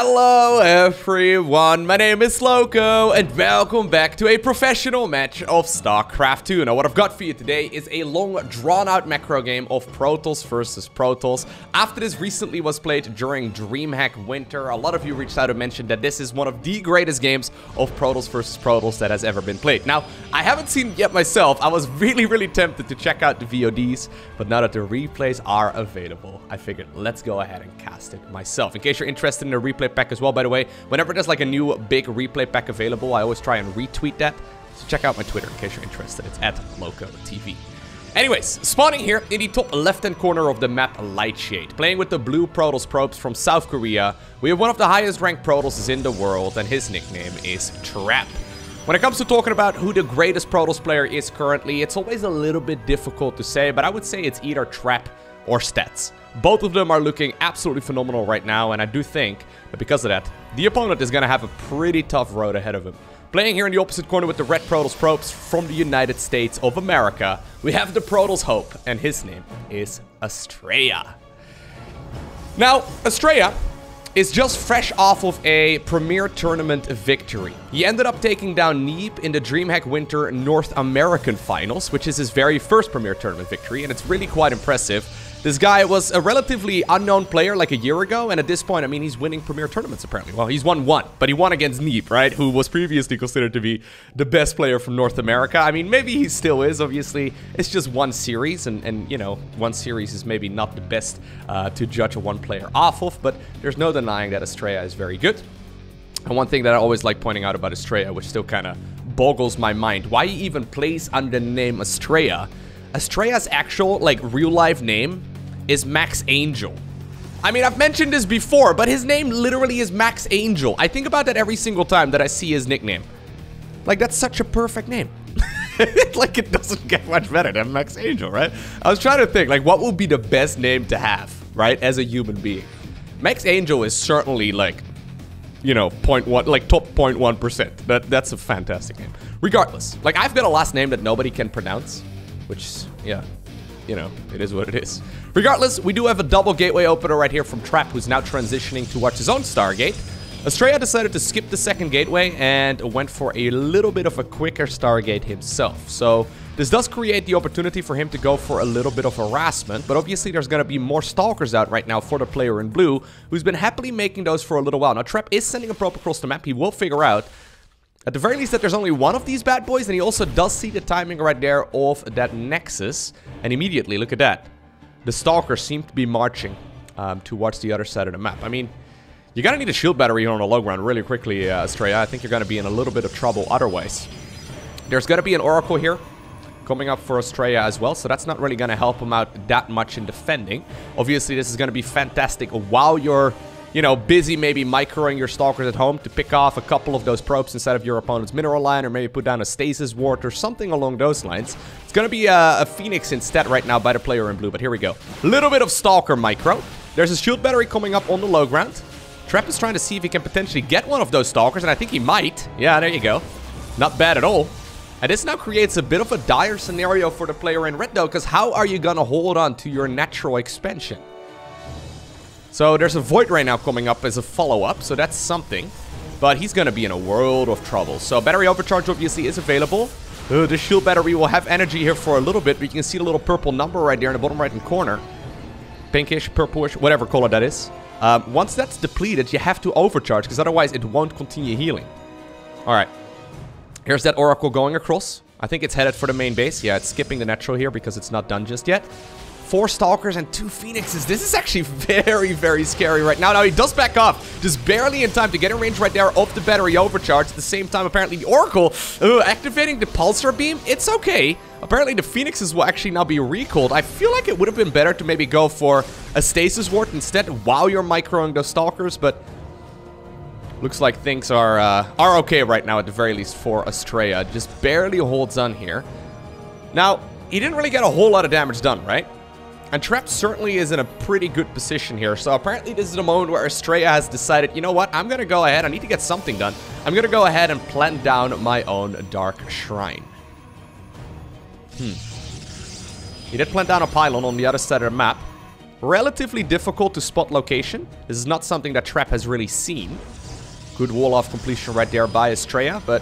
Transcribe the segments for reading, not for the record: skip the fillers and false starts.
Hello everyone, my name is Loco and welcome back to a professional match of StarCraft 2. Now what I've got for you today is a long drawn out macro game of Protoss versus Protoss. After this recently was played during Dreamhack Winter, a lot of you reached out and mentioned that this is one of the greatest games of Protoss versus Protoss that has ever been played. Now I haven't seen it yet myself. I was really tempted to check out the VODs, but now that the replays are available, I figured let's go ahead and cast it myself. In case you're interested in the replay pack as well, by the way, whenever there's like a new big replay pack available, I always try and retweet that, so check out my Twitter in case you're interested. It's at LocoTV. Anyways, spawning here in the top left-hand corner of the map, Lightshade. Playing with the blue Protoss probes from South Korea, we have one of the highest ranked Protosses in the world, and his nickname is Trap. When it comes to talking about who the greatest Protoss player is currently, it's always a little bit difficult to say, but I would say it's either Trap or Stats. Both of them are looking absolutely phenomenal right now, and I do think that because of that, the opponent is going to have a pretty tough road ahead of him. Playing here in the opposite corner with the red Protoss probes from the United States of America, we have the Protoss Hope, and his name is Astrea. Now, Astrea is just fresh off of a Premier Tournament victory. He ended up taking down Neeb in the Dreamhack Winter North American Finals, which is his very first Premier Tournament victory, and it's really quite impressive. This guy was a relatively unknown player like a year ago, and at this point, I mean, he's winning Premier Tournaments, apparently. Well, he's won one, but he won against Neeb, right? Who was previously considered to be the best player from North America. I mean, maybe he still is, obviously. It's just one series, and you know, one series is maybe not the best to judge a one player off of, but there's no denying that Astrea is very good. And one thing that I always like pointing out about Astrea, which still kind of boggles my mind, why he even plays under the name Astrea. Astrea's actual, like, real-life name is Max Angel. I mean, I've mentioned this before, but his name literally is Max Angel. I think about that every single time that I see his nickname. Like, that's such a perfect name. Like, it doesn't get much better than Max Angel, right? I was trying to think, like, what would be the best name to have, right, as a human being? Max Angel is certainly, like, you know, top 0.1%. That's a fantastic name. Regardless, like, I've got a last name that nobody can pronounce, which, yeah, you know, it is what it is. Regardless, we do have a double gateway opener right here from Trap, who's now transitioning to watch his own Stargate. Astrea decided to skip the second gateway and went for a little bit of a quicker Stargate himself. So this does create the opportunity for him to go for a little bit of harassment, but obviously there's going to be more Stalkers out right now for the player in blue, who's been happily making those for a little while. Now, Trap is sending a probe across the map. He will figure out, at the very least, that there's only one of these bad boys, and he also does see the timing right there of that Nexus. And immediately, look at that. The Stalkers seem to be marching towards the other side of the map. I mean, you're going to need a shield battery on the low ground really quickly, Astrea. I think you're going to be in a little bit of trouble otherwise. There's going to be an Oracle here coming up for Astrea as well, so that's not really going to help him out that much in defending. Obviously, this is going to be fantastic while you're, you know, busy maybe microing your Stalkers at home to pick off a couple of those probes inside of your opponent's mineral line, or maybe put down a stasis ward or something along those lines. It's going to be a Phoenix instead right now by the player in blue, but here we go. Little bit of Stalker micro. There's a shield battery coming up on the low ground. Trap is trying to see if he can potentially get one of those Stalkers, and I think he might. Yeah, there you go. Not bad at all. And this now creates a bit of a dire scenario for the player in red, though, because how are you going to hold on to your natural expansion? So there's a Void right now coming up as a follow-up, so that's something. But he's going to be in a world of trouble. So battery overcharge obviously is available. The shield battery will have energy here for a little bit, but you can see the little purple number right there in the bottom right-hand corner. Pinkish, purplish, whatever color that is. Once that's depleted, you have to overcharge, because otherwise it won't continue healing. Alright. Here's that Oracle going across. I think it's headed for the main base. Yeah, it's skipping the natural here because it's not done just yet. 4 Stalkers and 2 Phoenixes. This is actually very scary right now. Now, he does back off, just barely in time to get in range right there of the battery overcharge. At the same time, apparently, the Oracle activating the Pulsar Beam. It's okay. Apparently, the Phoenixes will actually now be recalled. I feel like it would have been better to maybe go for a Stasis Ward instead while you're microing those Stalkers, but looks like things are okay right now, at the very least, for Astrea. Just barely holds on here. Now, he didn't really get a whole lot of damage done, right? And Trap certainly is in a pretty good position here. So apparently this is the moment where Astrea has decided, you know what, I'm going to go ahead. I need to get something done. I'm going to go ahead and plant down my own Dark Shrine. He did plant down a pylon on the other side of the map. Relatively difficult to spot location. This is not something that Trap has really seen. Good wall off completion right there by Astrea, but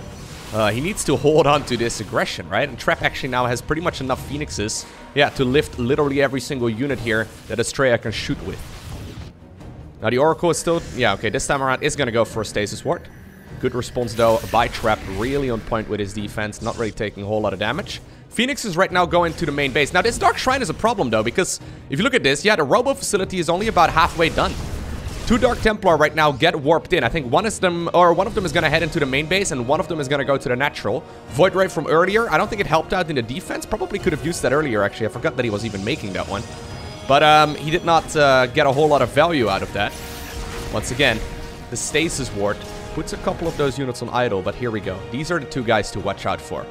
he needs to hold on to this aggression, right? And Trap actually now has pretty much enough Phoenixes, yeah, to lift literally every single unit here that Astrea can shoot with. Now the Oracle is still, yeah, okay, this time around is going to go for a Stasis Ward. Good response though by Trap, really on point with his defense, not really taking a whole lot of damage. Phoenix is right now going to the main base. Now this Dark Shrine is a problem though, because if you look at this, yeah, the Robo facility is only about halfway done. Two Dark Templar right now get warped in. I think one of them is going to head into the main base and one of them is going to go to the natural. Void Ray from earlier, I don't think it helped out in the defense. Probably could have used that earlier actually. I forgot that he was even making that one. But he did not get a whole lot of value out of that. Once again, the Stasis Ward puts a couple of those units on idle, but here we go. These are the two guys to watch out for.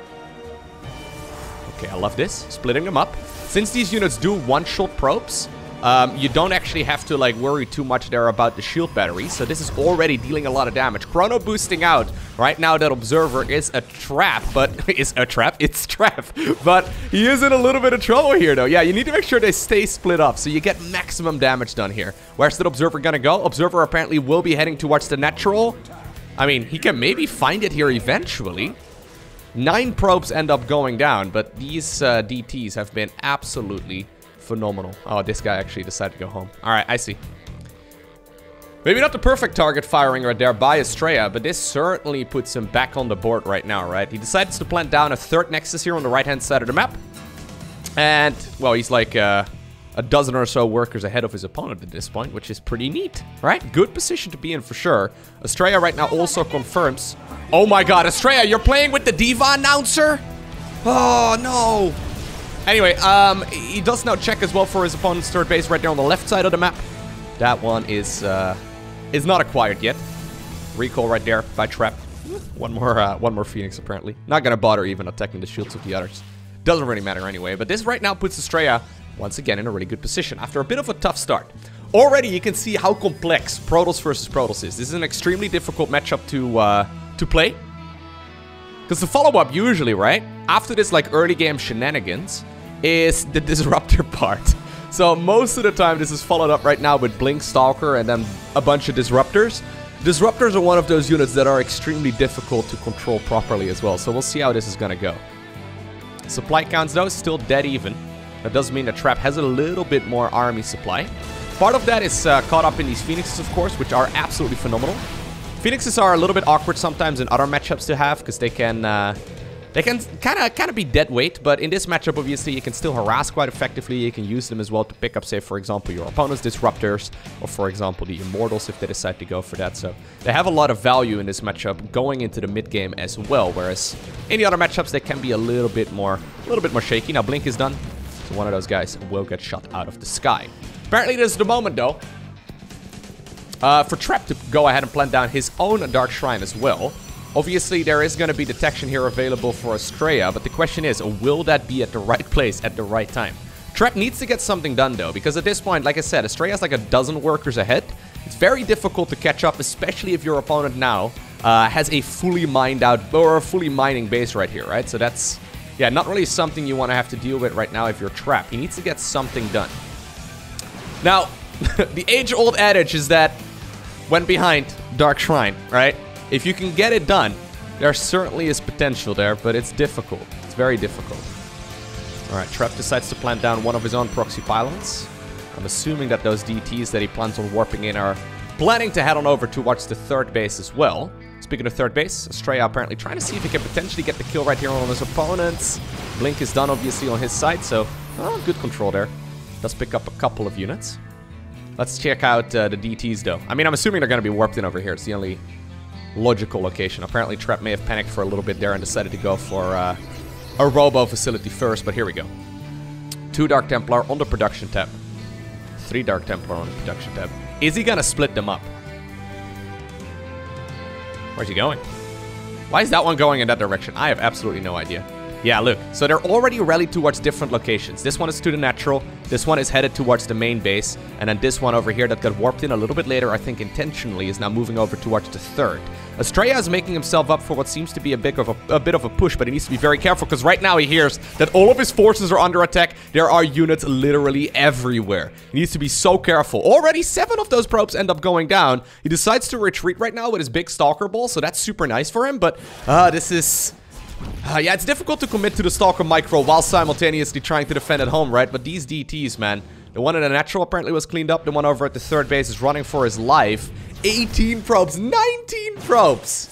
Okay, I love this. Splitting them up. Since these units do one-shot probes, you don't actually have to like worry too much there about the shield battery. So this is already dealing a lot of damage. Chrono boosting out. Right now that Observer is a trap, but... It's Trap. But he is in a little bit of trouble here though. Yeah, you need to make sure they stay split up so you get maximum damage done here. Where's that Observer gonna go? Observer apparently will be heading towards the natural. I mean, he can maybe find it here eventually. 9 probes end up going down, but these DTs have been absolutely phenomenal. Oh, this guy actually decided to go home. All right, I see. Maybe not the perfect target firing right there by Astrea, but this certainly puts him back on the board right now, right? He decides to plant down a third Nexus here on the right-hand side of the map. And, well, he's like a dozen or so workers ahead of his opponent at this point, which is pretty neat, right? Good position to be in for sure. Astrea right now also confirms... Oh my god, Astrea, you're playing with the D.Va announcer? Oh, no. Anyway, he does now check as well for his opponent's third base right there on the left side of the map. That one is not acquired yet. Recall right there by Trap. One more Phoenix apparently. Not gonna bother even attacking the shields of the others. Doesn't really matter anyway, but this right now puts Astrea once again in a really good position after a bit of a tough start. Already you can see how complex Protoss versus Protoss is. This is an extremely difficult matchup to play. Because the follow-up usually, right, after this like early game shenanigans is the disruptor part. So most of the time this is followed up right now with Blink Stalker and then a bunch of disruptors. Disruptors are one of those units that are extremely difficult to control properly as well. So we'll see how this is gonna go. Supply counts though, still dead even. That does mean that Trap has a little bit more army supply. Part of that is caught up in these Phoenixes of course, which are absolutely phenomenal. Phoenixes are a little bit awkward sometimes in other matchups to have because they can kind of be dead weight, but in this matchup obviously you can still harass quite effectively. You can use them as well to pick up, say for example, your opponent's disruptors or for example the immortals if they decide to go for that. So they have a lot of value in this matchup going into the mid game as well, whereas in the other matchups they can be a little bit more shaky. Now Blink is done, so one of those guys will get shot out of the sky. Apparently this is the moment though. For Trap to go ahead and plant down his own Dark Shrine as well. Obviously, there is going to be detection here available for Astrea, but the question is, will that be at the right place at the right time? Trap needs to get something done, though, because at this point, like I said, Astrea's like a dozen workers ahead. It's very difficult to catch up, especially if your opponent now has a fully mined out, or a fully mining base right here, right? So that's, yeah, not really something you want to have to deal with right now if you're Trap. He needs to get something done. Now, the age-old adage is that when behind, Dark Shrine, right? If you can get it done, there certainly is potential there, but it's difficult. It's very difficult. All right, Trap decides to plant down one of his own proxy pylons. I'm assuming that those DTs that he plans on warping in are planning to head on over towards the third base as well. Speaking of third base, Astrea apparently trying to see if he can potentially get the kill right here on his opponents. Blink is done, obviously, on his side, so good control there. Does pick up a couple of units. Let's check out the DTs, though. I mean, I'm assuming they're going to be warped in over here. It's the only logical location. Apparently, Trap may have panicked for a little bit there and decided to go for a Robo facility first, but here we go. 2 Dark Templar on the production tab. 3 Dark Templar on the production tab. Is he going to split them up? Where's he going? Why is that one going in that direction? I have absolutely no idea. Yeah, look. So they're already rallied towards different locations. This one is to the natural. This one is headed towards the main base, and then this one over here that got warped in a little bit later, I think intentionally, is now moving over towards the third. Astrea is making himself up for what seems to be a bit of a push, but he needs to be very careful because right now he hears that all of his forces are under attack. There are units literally everywhere. He needs to be so careful. Already 7 of those probes end up going down. He decides to retreat right now with his big stalker ball, so that's super nice for him, but this is... yeah, it's difficult to commit to the Stalker Micro while simultaneously trying to defend at home, right? But these DTs, man. The one in the natural apparently was cleaned up. The one over at the third base is running for his life. 18 probes, 19 probes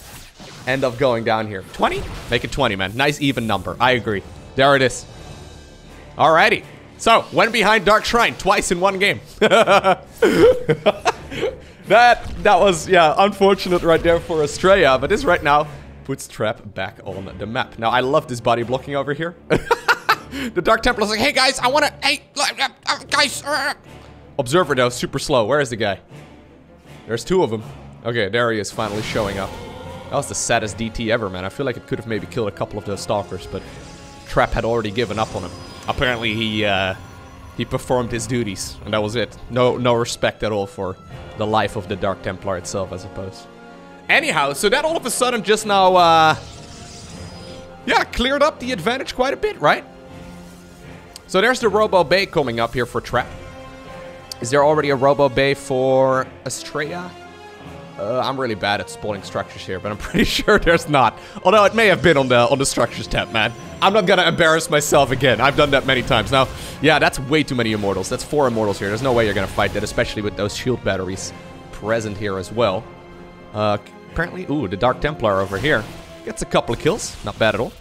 end up going down here. 20? Make it 20, man. Nice even number. I agree. There it is. Alrighty. So, went behind Dark Shrine twice in one game. that was, yeah, unfortunate right there for Astrea. But this right now... puts Trap back on the map. Now, I love this body blocking over here. The Dark Templar's like, hey, guys, I want to... Hey, guys. Observer, though, super slow. Where is the guy? There's 2 of them. Okay, there he is, finally showing up. That was the saddest DT ever, man. I feel like it could have maybe killed a couple of those stalkers, but Trap had already given up on him. Apparently, he performed his duties, and that was it. No respect at all for the life of the Dark Templar itself, I suppose. Anyhow, so that all of a sudden just now, yeah, cleared up the advantage quite a bit, right? So there's the Robo Bay coming up here for Trap. Is there already a Robo Bay for Astrea? I'm really bad at spoiling structures here, but I'm pretty sure there's not. Although it may have been on the structures tab, man. I'm not gonna embarrass myself again. I've done that many times. Now, yeah, that's way too many Immortals. That's 4 Immortals here. There's no way you're gonna fight that, especially with those shield batteries present here as well. Apparently, ooh, the Dark Templar over here gets a couple of kills. Not bad at all.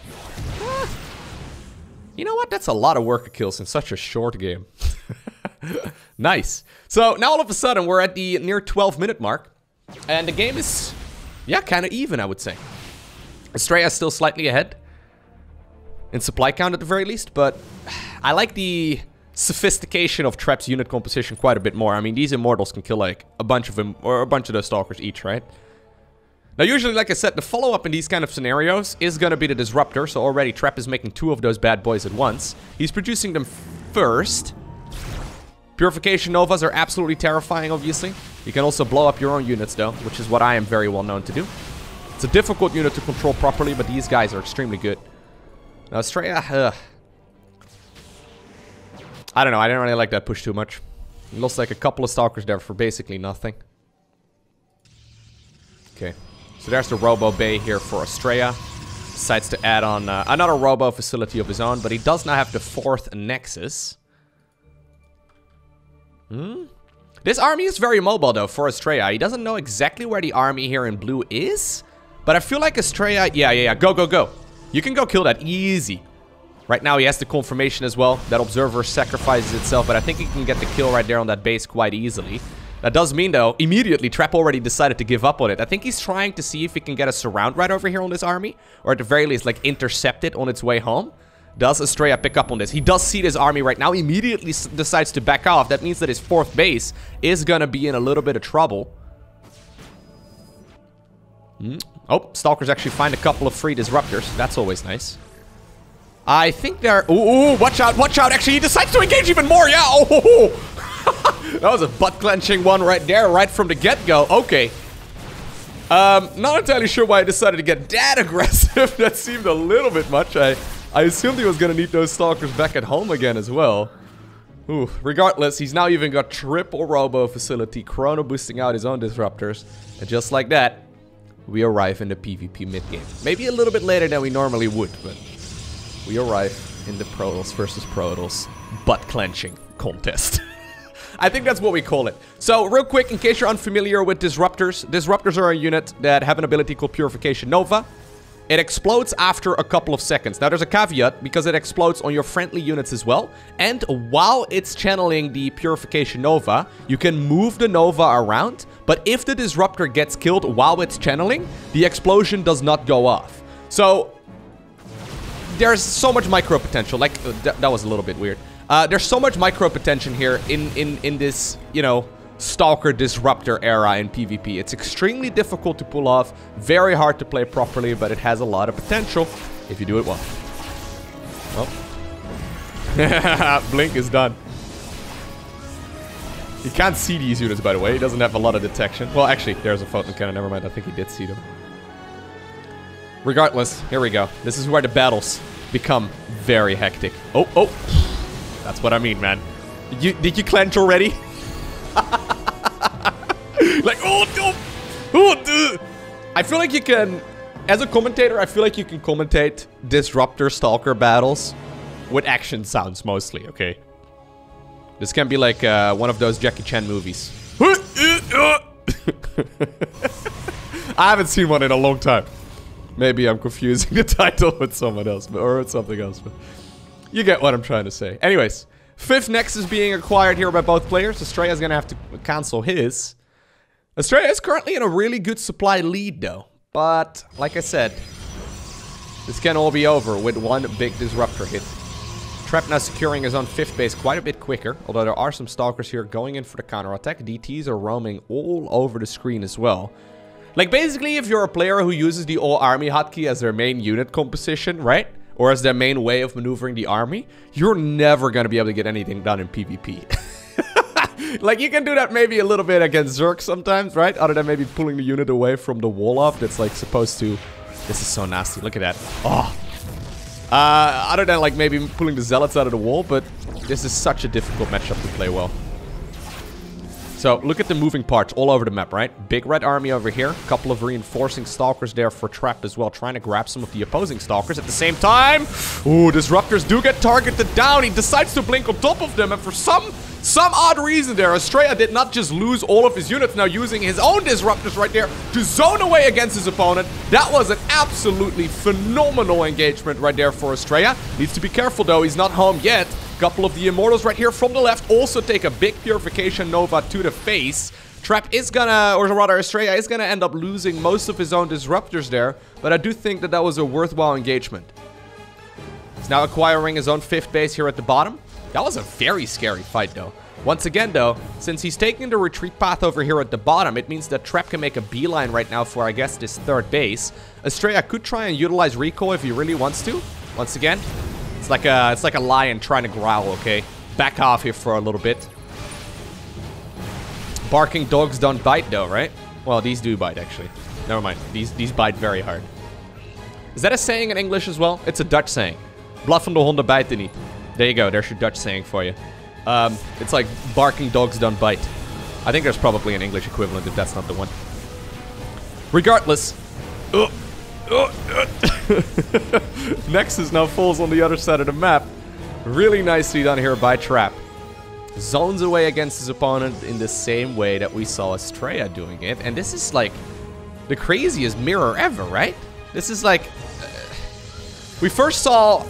You know what? That's a lot of worker kills in such a short game. Nice. So now all of a sudden we're at the near 12-minute mark. And the game is, yeah, kind of even, I would say. Astrea is still slightly ahead. In supply count at the very least. But I like the sophistication of Trap's unit composition quite a bit more. I mean, these Immortals can kill like a bunch of them or a bunch of those stalkers each, right? Now, usually, like I said, the follow-up in these kind of scenarios is going to be the disruptor. So already Trap is making 2 of those bad boys at once. He's producing them first. Purification Novas are absolutely terrifying, obviously. You can also blow up your own units, though, which is what I am very well known to do. It's a difficult unit to control properly, but these guys are extremely good. Now, Astrea... I don't know, I didn't really like that push too much. We lost like a couple of stalkers there for basically nothing. Okay, so there's the Robo Bay here for Astrea. Decides to add on another Robo facility of his own, but he does not have the 4th Nexus. This army is very mobile though for Astrea. He doesn't know exactly where the army here in blue is, but I feel like Astrea, yeah, go, go, go. You can go kill that, easy. Right now, he has the confirmation as well. That Observer sacrifices itself, but I think he can get the kill right there on that base quite easily. That does mean, though, immediately, Trap already decided to give up on it. I think he's trying to see if he can get a surround right over here on this army, or at the very least, like, intercept it on its way home. Does Astrea pick up on this? He does see this army right now, immediately decides to back off. That means that his 4th base is gonna be in a little bit of trouble. Oh, Stalkers actually find a couple of free Disruptors. That's always nice. I think they're... Ooh, watch out, watch out. Actually, he decides to engage even more. Yeah, oh. That was a butt-clenching one right there, right from the get-go. Okay. Not entirely sure why I decided to get that aggressive. That seemed a little bit much. I assumed he was going to need those stalkers back at home again as well. Ooh, regardless, he's now even got triple Robo facility, Chrono boosting out his own disruptors. And just like that, we arrive in the PvP mid-game. Maybe a little bit later than we normally would, but... we arrive in the Protoss versus Protoss butt-clenching contest. I think that's what we call it. So, real quick, in case you're unfamiliar with Disruptors, Disruptors are a unit that have an ability called Purification Nova. It explodes after a couple of seconds. Now, there's a caveat, because it explodes on your friendly units as well. And while it's channeling the Purification Nova, you can move the Nova around. But if the Disruptor gets killed while it's channeling, the explosion does not go off. So... there's so much micro potential. Like that was a little bit weird. There's so much micro potential here in this, you know, Stalker Disruptor era in PvP. It's extremely difficult to pull off, very hard to play properly, but it has a lot of potential if you do it well. Well, Blink is done. You can't see these units, by the way. He doesn't have a lot of detection. Well, actually, there's a photon cannon. Never mind. I think he did see them. Regardless, here we go. This is where the battles become very hectic. Oh, oh. That's what I mean, man. Did you clench already? Like, oh, no. Oh, I feel like you can... As a commentator, I feel like you can commentate Disruptor Stalker battles with action sounds mostly, okay? This can be like one of those Jackie Chan movies. I haven't seen one in a long time. Maybe I'm confusing the title with someone else, or with something else, but you get what I'm trying to say. Anyways, 5th Nexus being acquired here by both players. Astrea is going to have to cancel his. Astrea is currently in a really good supply lead, though. But, like I said, this can all be over with one big disruptor hit. Trap now securing his own 5th base quite a bit quicker, although there are some stalkers here going in for the counterattack. DTs are roaming all over the screen as well. Like, basically, if you're a player who uses the all-army hotkey as their main unit composition, right? Or as their main way of maneuvering the army, you're never going to be able to get anything done in PvP. Like, you can do that maybe a little bit against Zerg sometimes, right? Other than maybe pulling the unit away from the wall off that's, like, supposed to... This is so nasty. Look at that. Oh. Other than, like, maybe pulling the zealots out of the wall, but this is such a difficult matchup to play well. So, look at the moving parts all over the map, right? Big red army over here. A couple of reinforcing stalkers there for Trap as well. Trying to grab some of the opposing stalkers at the same time. Ooh, disruptors do get targeted down. He decides to blink on top of them. And for some odd reason there, Astrea did not just lose all of his units. Now using his own disruptors right there to zone away against his opponent. That was an absolutely phenomenal engagement right there for Astrea. Needs to be careful though. He's not home yet. Couple of the Immortals right here from the left also take a big Purification Nova to the face. Trap is gonna, or rather Astrea is gonna end up losing most of his own Disruptors there, but I do think that that was a worthwhile engagement. He's now acquiring his own 5th base here at the bottom. That was a very scary fight though. Once again though, since he's taking the retreat path over here at the bottom, it means that Trap can make a beeline right now for, I guess, this 3rd base. Astrea could try and utilize recoil if he really wants to. Once again, it's like a lion trying to growl, okay? Back off here for a little bit. Barking dogs don't bite though, right? Well, these do bite actually. Never mind. These bite very hard. Is that a saying in English as well? It's a Dutch saying. Blaffende honden bijten niet. There you go. There's your Dutch saying for you. It's like barking dogs don't bite. I think there's probably an English equivalent if that's not the one. Regardless. Ugh. Nexus now falls on the other side of the map. Really nicely done here by Trap. Zones away against his opponent in the same way that we saw Astrea doing it. And this is like the craziest mirror ever, right? This is like... we first saw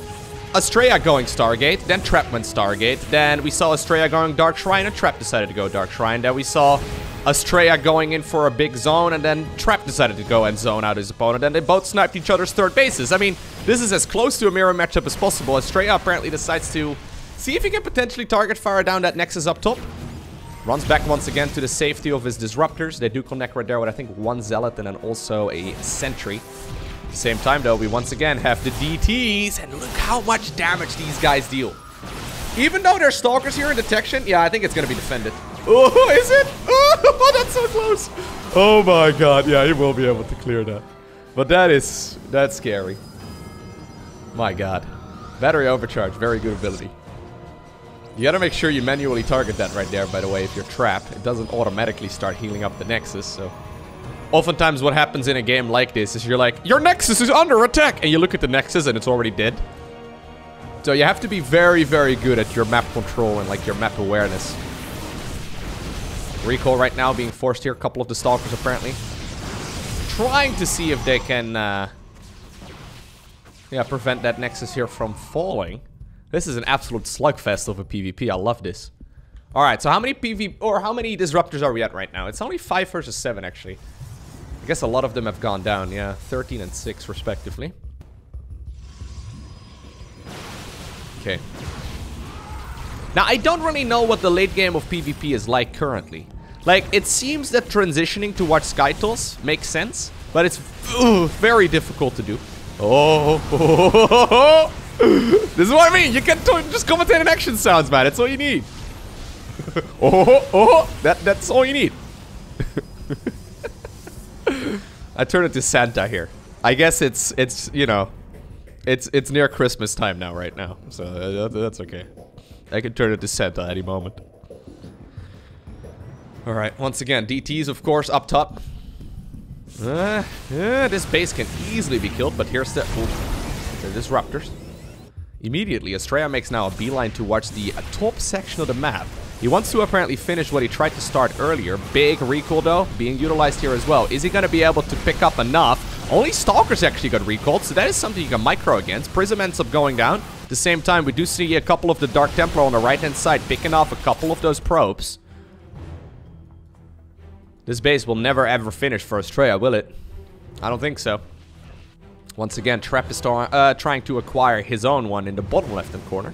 Astrea going Stargate, then Trap went Stargate. Then we saw Astrea going Dark Shrine and Trap decided to go Dark Shrine. Then we saw... Astrea going in for a big zone, and then Trap decided to go and zone out his opponent, and they both sniped each other's 3rd bases. I mean, this is as close to a mirror matchup as possible. Astrea apparently decides to see if he can potentially target fire down that Nexus up top. Runs back once again to the safety of his Disruptors. They do connect right there with, I think, one Zealot and then also a Sentry. At the same time, though, we once again have the DTs, and look how much damage these guys deal. Even though there's Stalkers here in detection, yeah, I think it's going to be defended. Oh, is it? Oh, that's so close. Oh my god. Yeah, he will be able to clear that. But that's scary. My god. Battery overcharge. Very good ability. You gotta make sure you manually target that right there, by the way, if you're trapped. It doesn't automatically start healing up the Nexus, so... Oftentimes what happens in a game like this is you're like, your Nexus is under attack! And you look at the Nexus and it's already dead. So you have to be very, very good at your map control and, like, your map awareness. Recoil right now being forced here. A couple of the Stalkers apparently. Trying to see if they can yeah, prevent that Nexus here from falling. This is an absolute slugfest of a PvP. I love this. Alright, so how many how many Disruptors are we at right now? It's only 5 versus 7 actually. I guess a lot of them have gone down, yeah. 13 and 6 respectively. Okay. Now, I don't really know what the late game of PvP is like currently. Like, it seems that transitioning towards Skytos makes sense, but it's very difficult to do. Oh. This is what I mean. You can just commentate in action sounds, man. It's all you need. That's all you need. I turned it to Santa here. I guess it's you know, it's near Christmas time now, right now. So that's okay. I can turn it to Santa at any moment. All right. Once again, DTs of course up top. This base can easily be killed, but here's the disruptors. Immediately, Astrea makes now a beeline towards the top section of the map. He wants to apparently finish what he tried to start earlier. Big recoil, though, being utilized here as well. Is he going to be able to pick up enough? Only Stalkers actually got recalled, so that is something you can micro against. Prism ends up going down. At the same time, we do see a couple of the Dark Templar on the right-hand side picking off a couple of those probes. This base will never ever finish for Astrea, will it? I don't think so. Once again, Trap is trying to acquire his own one in the bottom left-hand corner.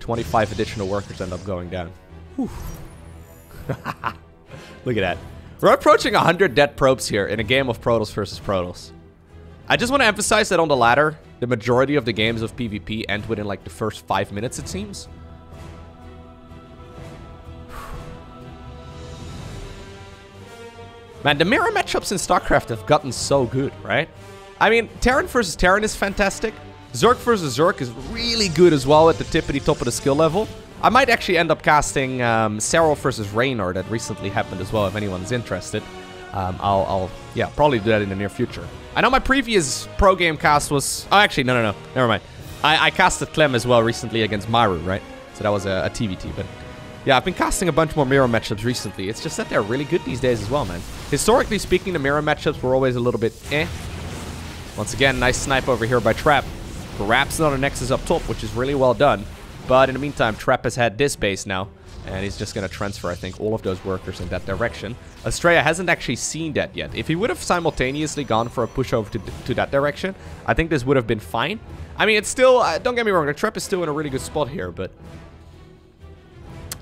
25 additional workers end up going down. Look at that. We're approaching 100 dead probes here in a game of Protoss versus Protoss. I just want to emphasize that on the latter, the majority of the games of PvP end within like the first 5 minutes, it seems. Man, the mirror matchups in StarCraft have gotten so good, right? I mean, Terran versus Terran is fantastic. Zerg versus Zerg is really good as well at the tippity top of the skill level. I might actually end up casting Serral versus Raynor that recently happened as well, if anyone's interested. I'll probably do that in the near future. I know my previous pro game cast was... Oh, actually, no. Never mind. I casted Clem as well recently against Maru, right? So that was a TVT, but... Yeah, I've been casting a bunch more mirror matchups recently. It's just that they're really good these days as well, man. Historically speaking, the mirror matchups were always a little bit eh. Once again, nice snipe over here by Trap. Perhaps another Nexus up top, which is really well done. But in the meantime, Trap has had this base now. And he's just going to transfer, I think, all of those workers in that direction. Astrea hasn't actually seen that yet. If he would have simultaneously gone for a push over to that direction, I think this would have been fine. I mean, it's still... don't get me wrong, the Trap is still in a really good spot here, but...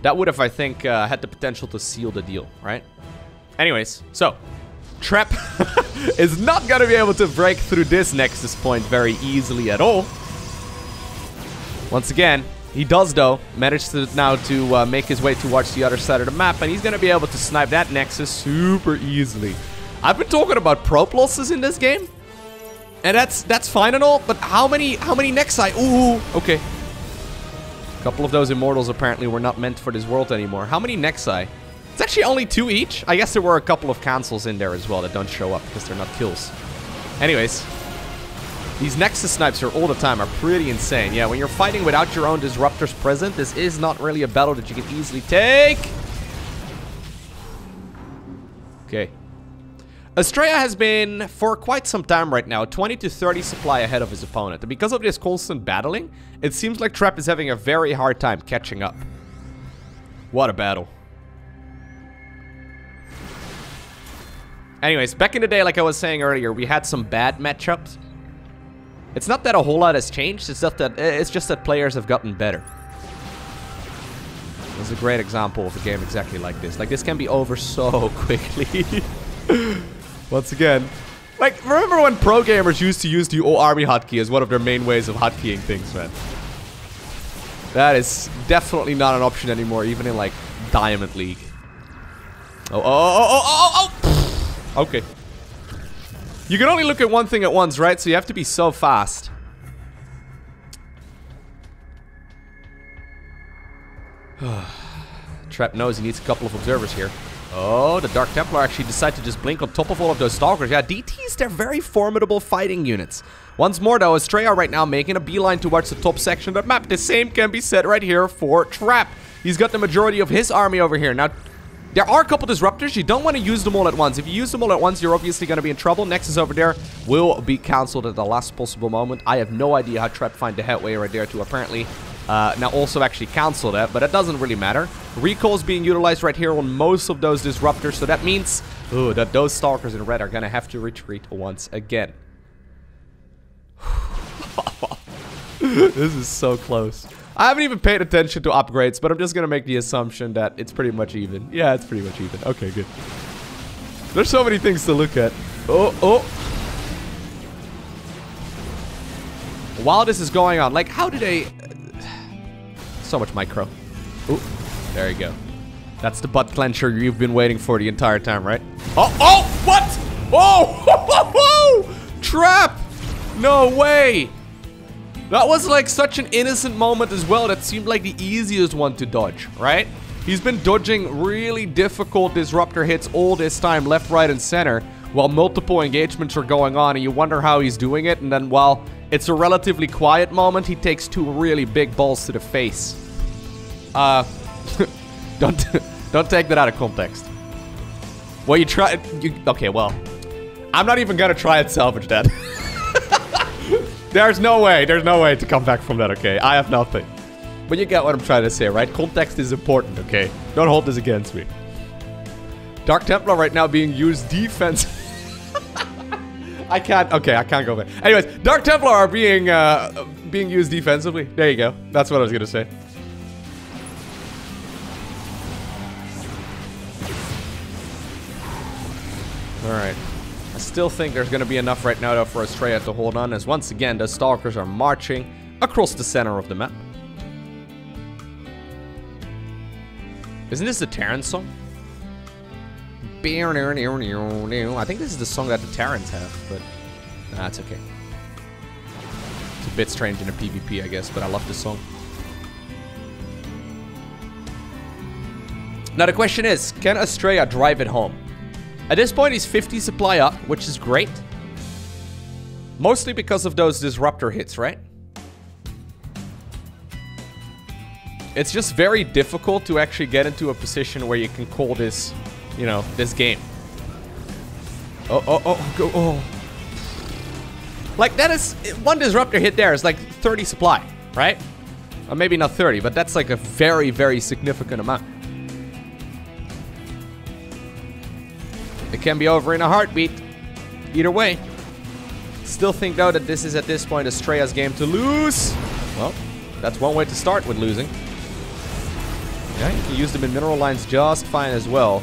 That would have, I think, had the potential to seal the deal, right? Anyways, so, Trap is not going to be able to break through this Nexus point very easily at all. Once again, he does, though, manage to now to make his way towards the other side of the map, and he's going to be able to snipe that Nexus super easily. I've been talking about probe losses in this game, and that's fine and all, but how many Nexi? Ooh, okay. A couple of those Immortals apparently were not meant for this world anymore. How many Nexi? It's actually only 2 each. I guess there were a couple of cancels in there as well that don't show up because they're not kills. Anyways, these Nexus snipes here all the time are pretty insane. Yeah, when you're fighting without your own disruptors present, this is not really a battle that you can easily take. Okay. Astrea has been, for quite some time right now, 20 to 30 supply ahead of his opponent. And because of this constant battling, it seems like Trap is having a very hard time catching up. What a battle. Anyways, back in the day, like I was saying earlier, we had some bad matchups. It's not that a whole lot has changed, it's just that players have gotten better. It was a great example of a game exactly like this. Like, this can be over so quickly. Once again, like, remember when pro gamers used to use the O Army hotkey as one of their main ways of hotkeying things, man? That is definitely not an option anymore, even in, like, Diamond League. Oh! Okay. You can only look at one thing at once, right? So you have to be so fast. Trap knows he needs a couple of observers here. Oh, the Dark Templar actually decided to just blink on top of all of those Stalkers. Yeah, DTs, they're very formidable fighting units. Once more, though, Astrea right now making a beeline towards the top section of the map. The same can be said right here for Trap. He's got the majority of his army over here. Now, there are a couple disruptors. You don't want to use them all at once. If you use them all at once, you're obviously going to be in trouble. Nexus over there will be cancelled at the last possible moment. I have no idea how Trap find the headway right there to apparently... now also actually cancel that, but it doesn't really matter. Recall's being utilized right here on most of those disruptors, so that means that those Stalkers in red are gonna have to retreat once again. This is so close. I haven't even paid attention to upgrades, but I'm just gonna make the assumption that it's pretty much even. Yeah, it's pretty much even. Okay, good. There's so many things to look at. While this is going on, like, how do they... So much micro. Ooh. There you go. That's the butt clencher you've been waiting for the entire time, right? Oh, oh, what? Oh, Trap! No way! That was like such an innocent moment as well. That seemed like the easiest one to dodge, right? He's been dodging really difficult disruptor hits all this time, left, right, and center, while multiple engagements are going on, and you wonder how he's doing it, and then while it's a relatively quiet moment, he takes two really big balls to the face. Don't take that out of context. Well, you try... okay, well, I'm not even gonna try and salvage that. There's no way to come back from that, okay? I have nothing. But you get what I'm trying to say, right? Context is important, okay? Don't hold this against me. Dark Templar right now being used defense. I can't, okay, I can't go there. Anyways, Dark Templar are being used defensively. There you go. That's what I was gonna say. Alright. I still think there's gonna be enough right now though for Astrea to hold on, as once again the Stalkers are marching across the center of the map. Isn't this the Terran song? I think this is the song that the Terrans have, but nah, it's okay. It's a bit strange in a PvP, I guess, but I love this song. Now the question is, can Astrea drive it home? At this point, he's 50 supply up, which is great. Mostly because of those disruptor hits, right? It's just very difficult to actually get into a position where you can call this... you know, this game. Oh, oh, oh, go, oh. Like, that is... one disruptor hit there is like 30 supply, right? Or maybe not 30, but that's like a very, very significant amount. It can be over in a heartbeat. Either way. Still think, though, that this is at this point Astrea's game to lose. Well, that's one way to start with losing. Yeah, you can use them in mineral lines just fine as well.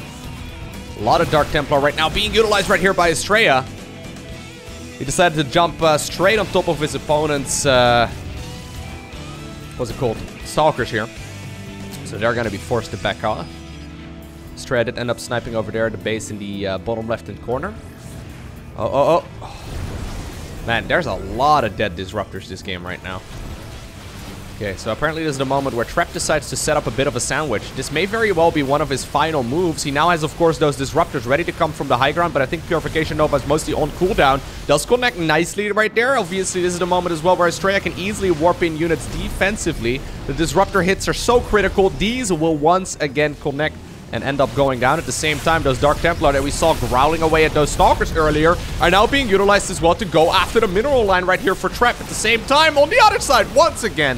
A lot of Dark Templar right now being utilized right here by Astrea. He decided to jump straight on top of his opponent's, what's it called? Stalkers here. So they're going to be forced to back off. Astrea did end up sniping over there at the base in the bottom left-hand corner. Oh, oh, oh. Man, there's a lot of dead disruptors this game right now. Okay, so apparently this is the moment where Trap decides to set up a bit of a sandwich. This may very well be one of his final moves. He now has, of course, those disruptors ready to come from the high ground, but I think Purification Nova is mostly on cooldown. Does connect nicely right there. Obviously, this is the moment as well where Astrea can easily warp in units defensively. The disruptor hits are so critical. These will once again connect and end up going down. At the same time, those Dark Templar that we saw growling away at those Stalkers earlier are now being utilized as well to go after the mineral line right here for Trap. At the same time, on the other side, once again...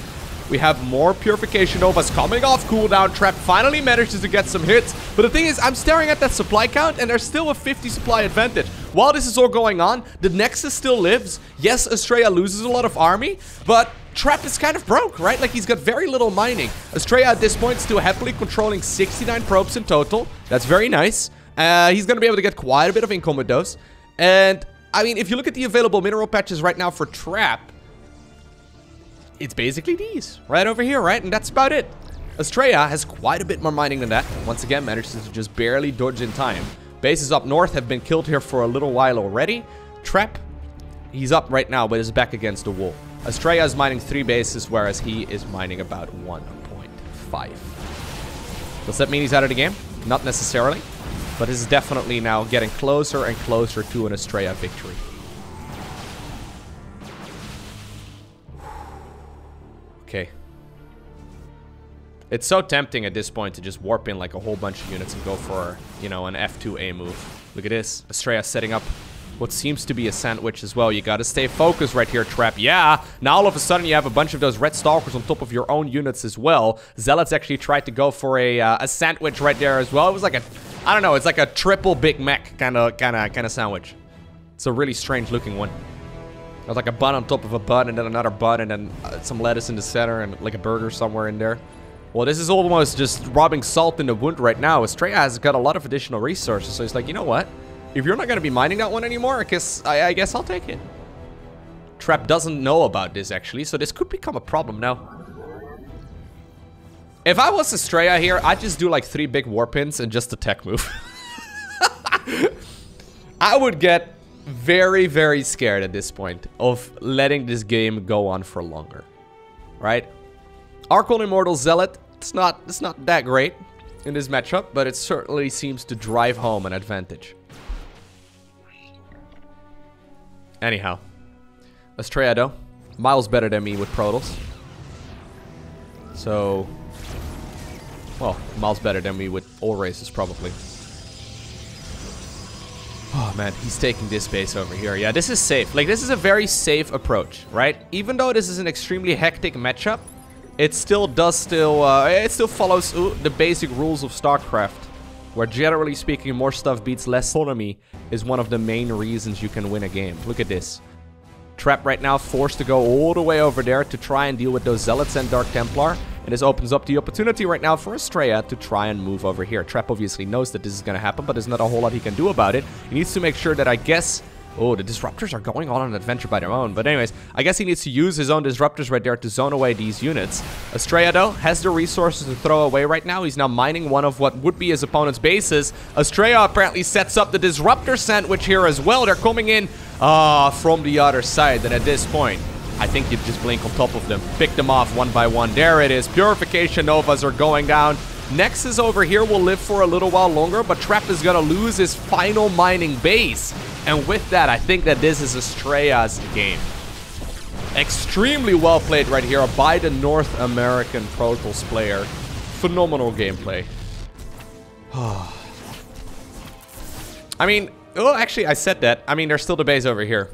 we have more Purification Novas coming off cooldown. Trap finally manages to get some hits. But the thing is, I'm staring at that supply count, and there's still a 50 supply advantage. While this is all going on, the Nexus still lives. Yes, Astrea loses a lot of army, but Trap is kind of broke, right? Like, he's got very little mining. Astrea at this point still happily controlling 69 probes in total. That's very nice. He's going to be able to get quite a bit of income with those. And, I mean, if you look at the available mineral patches right now for Trap... it's basically these, right over here, right? And that's about it. Astrea has quite a bit more mining than that. Once again, manages to just barely dodge in time. Bases up north have been killed here for a little while already. Trap, he's up right now, but is back against the wall. Astrea is mining 3 bases, whereas he is mining about 1.5. Does that mean he's out of the game? Not necessarily, but this is definitely now getting closer and closer to an Astrea victory. Okay. It's so tempting at this point to just warp in like a whole bunch of units and go for, you know, an F2A move. Look at this. Astrea setting up what seems to be a sandwich as well. You gotta stay focused right here, Trap. Yeah! Now all of a sudden you have a bunch of those red Stalkers on top of your own units as well. Zealots actually tried to go for a sandwich right there as well. It was like a, I don't know, it's like a triple Big Mac kind of sandwich. It's a really strange looking one. There's like a bun on top of a bun, and then another bun, and then some lettuce in the center, and like a burger somewhere in there. Well, this is almost just robbing salt in the wound right now. Astrea has got a lot of additional resources, so he's like, you know what? If you're not going to be mining that one anymore, I guess I'll take it. Trap doesn't know about this, actually, so this could become a problem now. If I was Astrea here, I'd just do like 3 big war pins and just attack move. I would get very, very scared at this point of letting this game go on for longer, right? Arkon Immortal Zealot, it's not that great in this matchup, but it certainly seems to drive home an advantage. Anyhow, Astrea though, miles better than me with Protoss. So, well, miles better than me with all races probably. Oh man, he's taking this base over here. Yeah, this is safe. Like, this is a very safe approach, right? Even though this is an extremely hectic matchup, it still does it still follows the basic rules of StarCraft, where generally speaking, more stuff beats less. Economy is one of the main reasons you can win a game. Look at this. Trap right now forced to go all the way over there to try and deal with those Zealots and Dark Templar. And this opens up the opportunity right now for Astrea to try and move over here. Trap obviously knows that this is going to happen, but there's not a whole lot he can do about it. He needs to make sure that, I guess... Oh, the Disruptors are going on an adventure by their own. But anyways, I guess he needs to use his own Disruptors right there to zone away these units. Astrea, though, has the resources to throw away right now. He's now mining one of what would be his opponent's bases. Astrea apparently sets up the Disruptor sandwich here as well. They're coming in from the other side. And at this point... I think you just blink on top of them. Pick them off one by one. There it is. Purification Novas are going down. Nexus over here will live for a little while longer, but Trap is going to lose his final mining base. And with that, I think that this is Astrea's game. Extremely well played right here by the North American Protoss player. Phenomenal gameplay. I mean, oh, actually, I said that. I mean, there's still the base over here.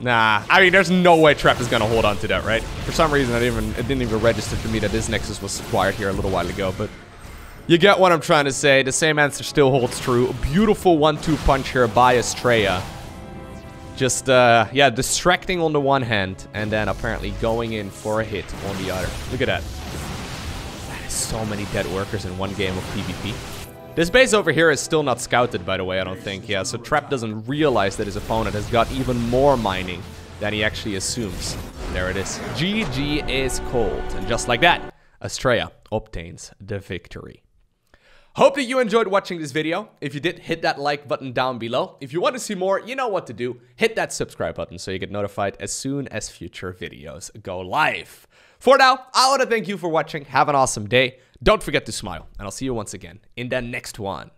Nah, I mean, there's no way Trap is gonna hold on to that, right? For some reason, it didn't even register to me that this Nexus was acquired here a little while ago, but you get what I'm trying to say. The same answer still holds true. A beautiful 1-2 punch here by Astrea. Just, yeah, distracting on the one hand, and then apparently going in for a hit on the other. Look at that. That is so many dead workers in one game of PvP. This base over here is still not scouted, by the way, I don't think. Yeah, so Trap doesn't realize that his opponent has got even more mining than he actually assumes. There it is. GG is called. And just like that, Astrea obtains the victory. Hope that you enjoyed watching this video. If you did, hit that like button down below. If you want to see more, you know what to do. Hit that subscribe button so you get notified as soon as future videos go live. For now, I want to thank you for watching. Have an awesome day. Don't forget to smile, and I'll see you once again in the next one.